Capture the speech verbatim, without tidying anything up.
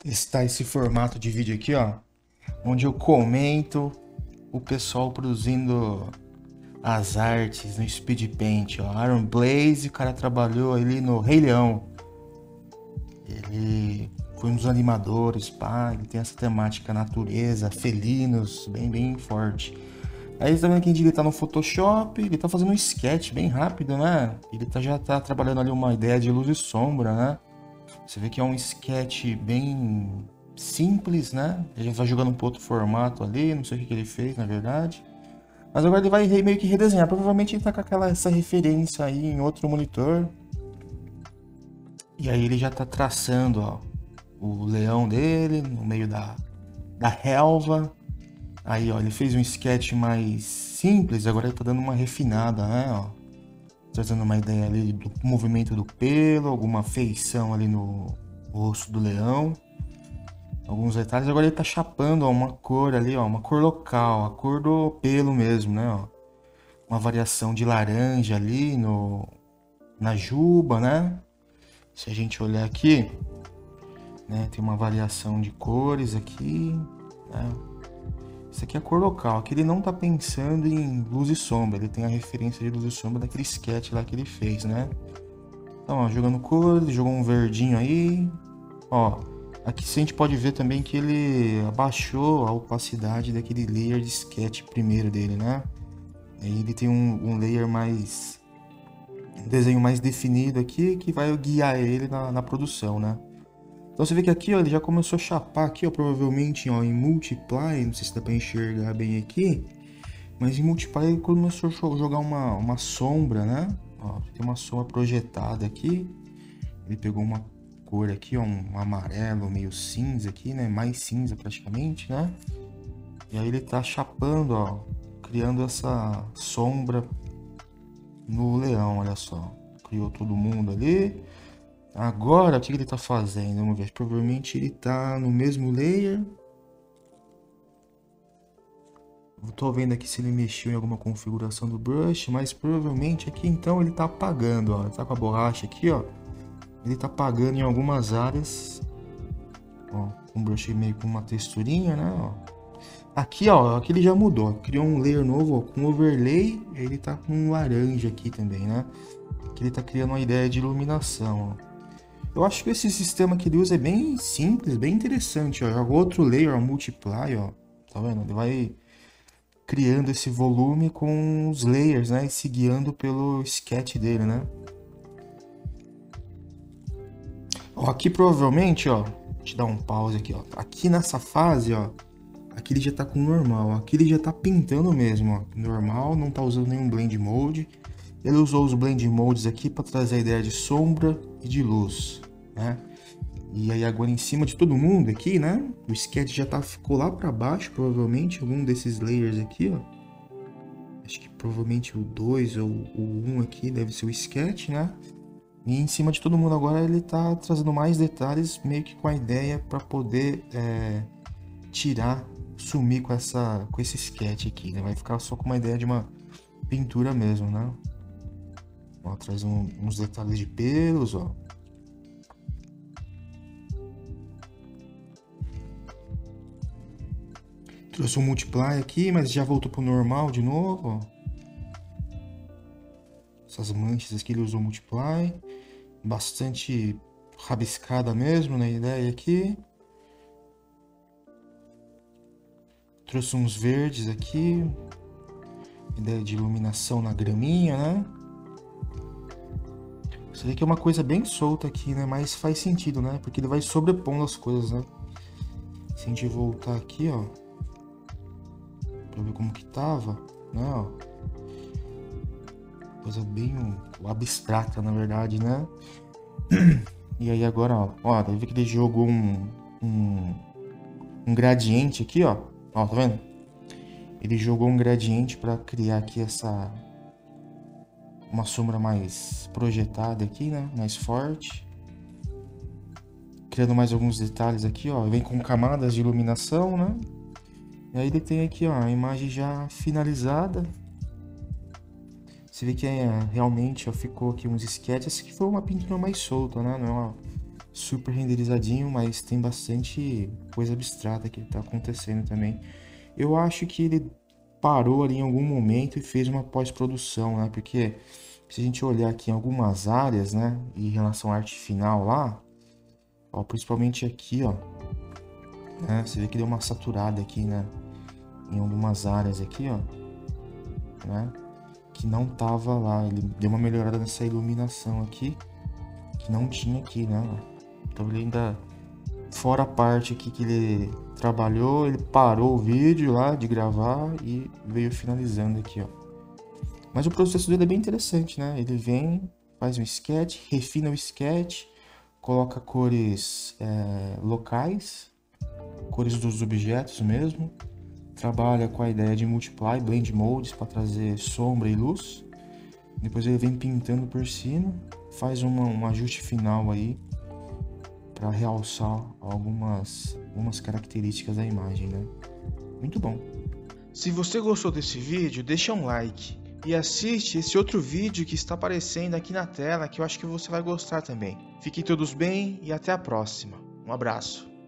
testar esse formato de vídeo aqui, ó, onde eu comento o pessoal produzindo as artes no Speedpaint, ó. Aaron Blaise, o cara trabalhou ali no Rei Leão. Ele foi um dos animadores, pá, ele tem essa temática natureza, felinos, bem, bem forte. Aí você tá vendo que ele tá no Photoshop, ele tá fazendo um sketch bem rápido, né? Ele tá, já tá trabalhando ali uma ideia de luz e sombra, né? Você vê que é um sketch bem simples, né? Ele já tá jogando para outro formato ali, não sei o que, que ele fez, na verdade. Mas agora ele vai meio que redesenhar, provavelmente ele tá com aquela, essa referência aí em outro monitor. E aí ele já tá traçando, ó, o leão dele no meio da, da relva. Aí, ó, ele fez um sketch mais simples, agora ele tá dando uma refinada, né, ó. Trazendo uma ideia ali do movimento do pelo, alguma feição ali no rosto do leão. Alguns detalhes. Agora ele tá chapando, ó, uma cor ali, ó, uma cor local, a cor do pelo mesmo, né, ó. Uma variação de laranja ali no, na juba, né. Se a gente olhar aqui, né, tem uma variação de cores aqui, né. Isso aqui é a cor local, aqui ele não tá pensando em luz e sombra, ele tem a referência de luz e sombra daquele sketch lá que ele fez, né? Então, ó, jogando cores, jogou um verdinho aí, ó, aqui a gente pode ver também que ele abaixou a opacidade daquele layer de sketch primeiro dele, né? Aí ele tem um, um layer mais, um desenho mais definido aqui que vai guiar ele na, na produção, né? Então você vê que aqui, ó, ele já começou a chapar aqui, ó, provavelmente, ó, em Multiply, não sei se dá para enxergar bem aqui, mas em Multiply ele começou a jogar uma, uma sombra, né? Ó, tem uma sombra projetada aqui, ele pegou uma cor aqui, ó, um amarelo meio cinza aqui, né? Mais cinza praticamente, né? E aí ele tá chapando, ó, criando essa sombra no leão, olha só. Criou todo mundo ali. Agora, o que ele tá fazendo? Vamos ver. Provavelmente ele tá no mesmo layer. Eu tô vendo aqui se ele mexeu em alguma configuração do brush, mas provavelmente aqui então ele tá apagando, ó. Ele tá com a borracha aqui, ó. Ele tá apagando em algumas áreas. Ó, um brush meio com uma texturinha, né, ó. Aqui, ó, aqui ele já mudou, ó. Criou um layer novo, ó, com overlay. Ele tá com um laranja aqui também, né? Aqui ele tá criando uma ideia de iluminação, ó. Eu acho que esse sistema que ele usa é bem simples, bem interessante, ó. Joga outro layer, ó, Multiply, ó. Tá vendo? Ele vai criando esse volume com os layers, né? E se guiando pelo sketch dele, né? Ó, aqui provavelmente, ó. Deixa eu dar um pause aqui, ó. Aqui nessa fase, ó. Aqui ele já tá com normal, ó. Aqui ele já tá pintando mesmo, ó. Normal, não tá usando nenhum blend mode. Ele usou os blend modes aqui para trazer a ideia de sombra e de luz, né? E aí agora em cima de todo mundo aqui, né? O sketch já tá, ficou lá para baixo, provavelmente, algum desses layers aqui, ó. Acho que provavelmente o dois ou o um aqui deve ser o sketch, né? E em cima de todo mundo agora ele tá trazendo mais detalhes, meio que com a ideia para poder é, tirar, sumir com, essa, com esse sketch aqui, né? Vai ficar só com uma ideia de uma pintura mesmo, né? Ó, traz um, uns detalhes de pelos, ó. Trouxe um Multiply aqui, mas já voltou pro normal de novo, ó. Essas manchas aqui ele usou Multiply. Bastante rabiscada mesmo na ideia aqui. Trouxe uns verdes aqui. Ideia de iluminação na graminha, né? Você vê que é uma coisa bem solta aqui, né? Mas faz sentido, né? Porque ele vai sobrepondo as coisas, né? Se a gente voltar aqui, ó, pra ver como que tava, né, ó. Coisa bem abstrata, na verdade, né? E aí agora, ó, ó, deve ver que ele jogou um, um, um gradiente aqui, ó. Ó, tá vendo? Ele jogou um gradiente pra criar aqui essa... uma sombra mais projetada aqui, né? Mais forte. Criando mais alguns detalhes aqui, ó. Vem com camadas de iluminação, né? E aí ele tem aqui, ó, a imagem já finalizada. Você vê que é, realmente, ó, ficou aqui uns sketches. Que foi uma pintura mais solta, né? Não é uma super renderizadinho, mas tem bastante coisa abstrata que está acontecendo também. Eu acho que ele parou ali em algum momento e fez uma pós-produção, né? Porque se a gente olhar aqui em algumas áreas, né, em relação à arte final lá, ó, principalmente aqui, ó, né, você vê que deu uma saturada aqui, né, em algumas áreas aqui, ó, né, que não tava lá. Ele deu uma melhorada nessa iluminação aqui, que não tinha aqui, né. Então ele ainda, fora a parte aqui que ele trabalhou, ele parou o vídeo lá de gravar e veio finalizando aqui, ó. Mas o processo dele é bem interessante, né? Ele vem, faz um sketch, refina o sketch, coloca cores é, locais, cores dos objetos mesmo, trabalha com a ideia de multiply, blend modes para trazer sombra e luz. Depois ele vem pintando por cima, faz uma, um ajuste final aí para realçar algumas, algumas características da imagem, né? Muito bom! Se você gostou desse vídeo, deixa um like. E assiste esse outro vídeo que está aparecendo aqui na tela, que eu acho que você vai gostar também. Fiquem todos bem e até a próxima. Um abraço.